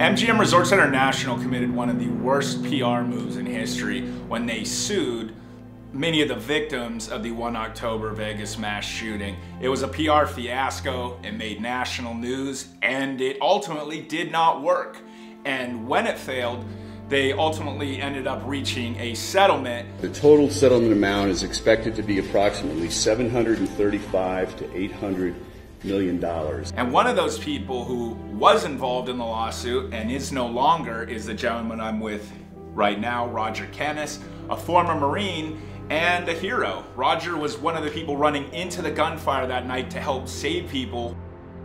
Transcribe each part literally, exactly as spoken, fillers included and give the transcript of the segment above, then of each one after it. M G M Resorts International committed one of the worst P R moves in history when they sued many of the victims of the one October Vegas mass shooting. It was a P R fiasco, it made national news, and it ultimately did not work. And when it failed, they ultimately ended up reaching a settlement. The total settlement amount is expected to be approximately seven hundred thirty-five to eight hundred million dollars. And one of those people who was involved in the lawsuit and is no longer is the gentleman I'm with right now, Roger Kenis, a former Marine and a hero. Roger was one of the people running into the gunfire that night to help save people.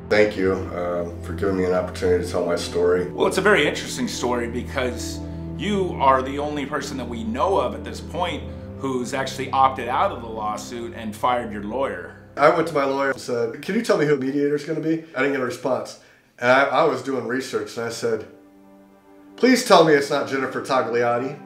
Thank you uh, for giving me an opportunity to tell my story. Well, it's a very interesting story because you are the only person that we know of at this point who's actually opted out of the lawsuit and fired your lawyer. I went to my lawyer and said, "Can you tell me who the mediator is going to be?" I didn't get a response. And I, I was doing research and I said, "Please tell me it's not Jennifer Tagliati."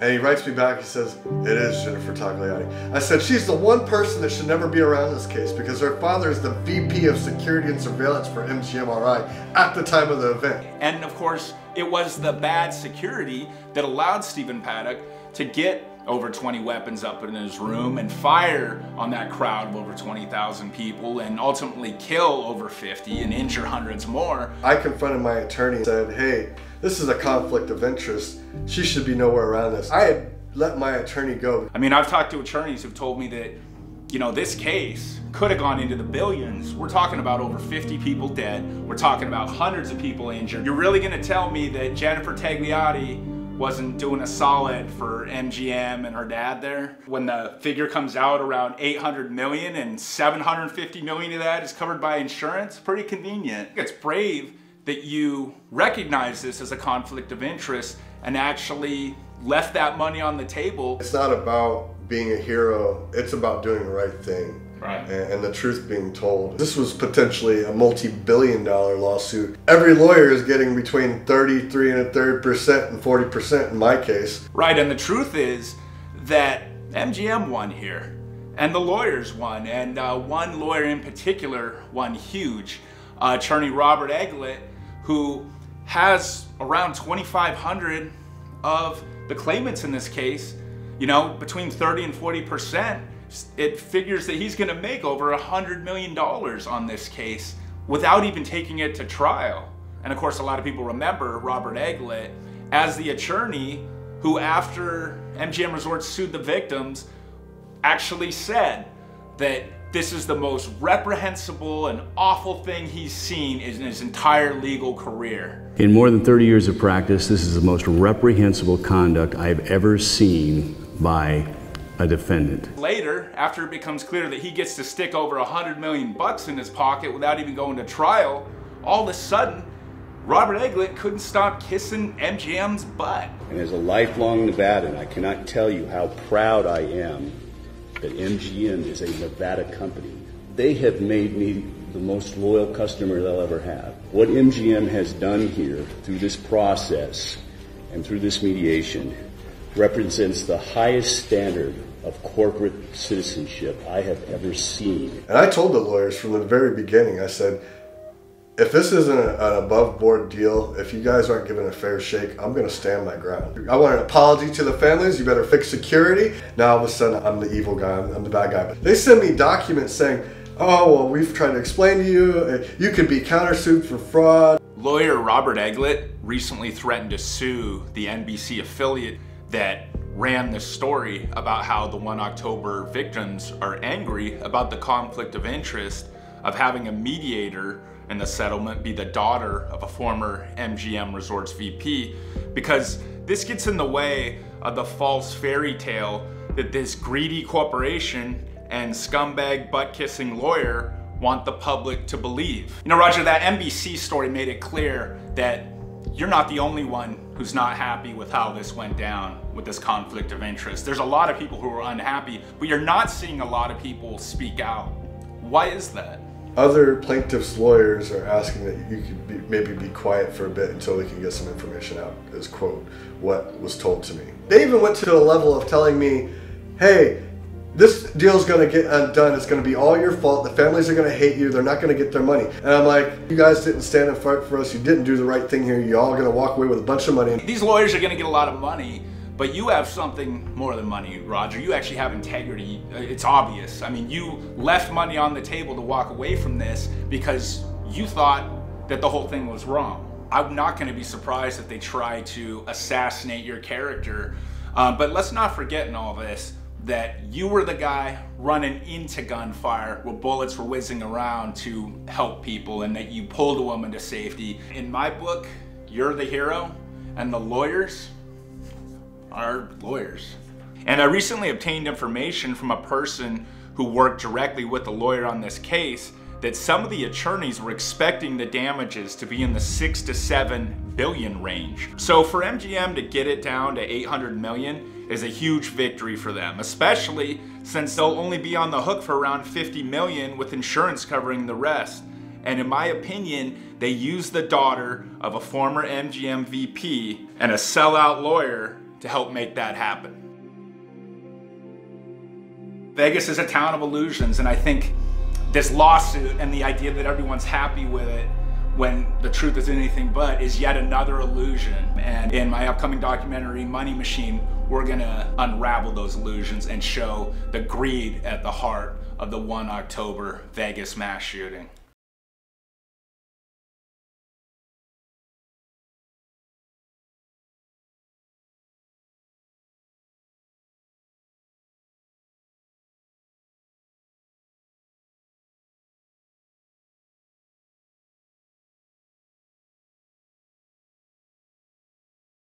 And he writes me back and says, "It is Jennifer Tagliati." I said, "She's the one person that should never be around this case because her father is the V P of Security and Surveillance for M G M R I at the time of the event." And of course, it was the bad security that allowed Stephen Paddock to get over twenty weapons up in his room and fire on that crowd of over twenty thousand people and ultimately kill over fifty and injure hundreds more. I confronted my attorney and said, "Hey, this is a conflict of interest. She should be nowhere around this." I had let my attorney go. I mean, I've talked to attorneys who've told me that, you know, this case could have gone into the billions. We're talking about over fifty people dead. We're talking about hundreds of people injured. You're really gonna tell me that Jennifer Tagliati wasn't doing a solid for M G M and her dad there? When the figure comes out around eight hundred million and seven hundred fifty million of that is covered by insurance, pretty convenient. It's brave that you recognize this as a conflict of interest and actually left that money on the table. It's not about being a hero, it's about doing the right thing. Right. And the truth being told. This was potentially a multi-billion dollar lawsuit. Every lawyer is getting between thirty-three and a third percent and forty percent in my case. Right, and the truth is that M G M won here, and the lawyers won, and uh, one lawyer in particular won huge. Uh, attorney Robert Eglet, who has around twenty-five hundred of the claimants in this case, you know, between thirty and forty percent. It figures that he's gonna make over a hundred million dollars on this case without even taking it to trial. And of course, a lot of people remember Robert Eglet as the attorney who, after M G M Resorts sued the victims, actually said that this is the most reprehensible and awful thing he's seen in his entire legal career. In more than thirty years of practice, this is the most reprehensible conduct I've ever seen by a defendant. Later, after it becomes clear that he gets to stick over a hundred million bucks in his pocket without even going to trial, all of a sudden, Robert Eglet couldn't stop kissing M G M's butt. And as a lifelong Nevadan, I cannot tell you how proud I am that M G M is a Nevada company. They have made me the most loyal customer they'll ever have. What M G M has done here through this process and through this mediation represents the highest standard of corporate citizenship I have ever seen. And I told the lawyers from the very beginning, I said, if this isn't an above board deal, if you guys aren't given a fair shake, I'm gonna stand my ground. I want an apology to the families, you better fix security. Now all of a sudden, I'm the evil guy, I'm the bad guy. But they send me documents saying, "Oh, well, we've tried to explain to you, you could be countersued for fraud." Lawyer Robert Eglet recently threatened to sue the N B C affiliate that ran this story about how the one October victims are angry about the conflict of interest of having a mediator in the settlement be the daughter of a former M G M Resorts V P, because this gets in the way of the false fairy tale that this greedy corporation and scumbag butt-kissing lawyer want the public to believe. You know, Roger, that N B C story made it clear that you're not the only one who's not happy with how this went down with this conflict of interest. There's a lot of people who are unhappy, but you're not seeing a lot of people speak out. Why is that? Other plaintiffs' lawyers are asking that you could be, maybe be quiet for a bit until we can get some information out, is quote, what was told to me. They even went to a level of telling me, "Hey, this deal's gonna get undone. It's gonna be all your fault. The families are gonna hate you. They're not gonna get their money. And I'm like, you guys didn't stand and fight for us. You didn't do the right thing here. You're all gonna walk away with a bunch of money. These lawyers are gonna get a lot of money, but you have something more than money, Roger. You actually have integrity. It's obvious. I mean, you left money on the table to walk away from this because you thought that the whole thing was wrong. I'm not gonna be surprised if they try to assassinate your character. Uh, but let's not forget in all this, that you were the guy running into gunfire where bullets were whizzing around to help people, and that you pulled a woman to safety. In my book, you're the hero, and the lawyers are lawyers. And I recently obtained information from a person who worked directly with the lawyer on this case that some of the attorneys were expecting the damages to be in the six to seven billion range. So for M G M to get it down to eight hundred million, is a huge victory for them, especially since they'll only be on the hook for around fifty million with insurance covering the rest. And in my opinion, they used the daughter of a former M G M V P and a sellout lawyer to help make that happen. Vegas is a town of illusions, and I think this lawsuit and the idea that everyone's happy with it when the truth is anything but is yet another illusion. And in my upcoming documentary, Money Machine, we're gonna unravel those illusions and show the greed at the heart of the one October Vegas mass shooting.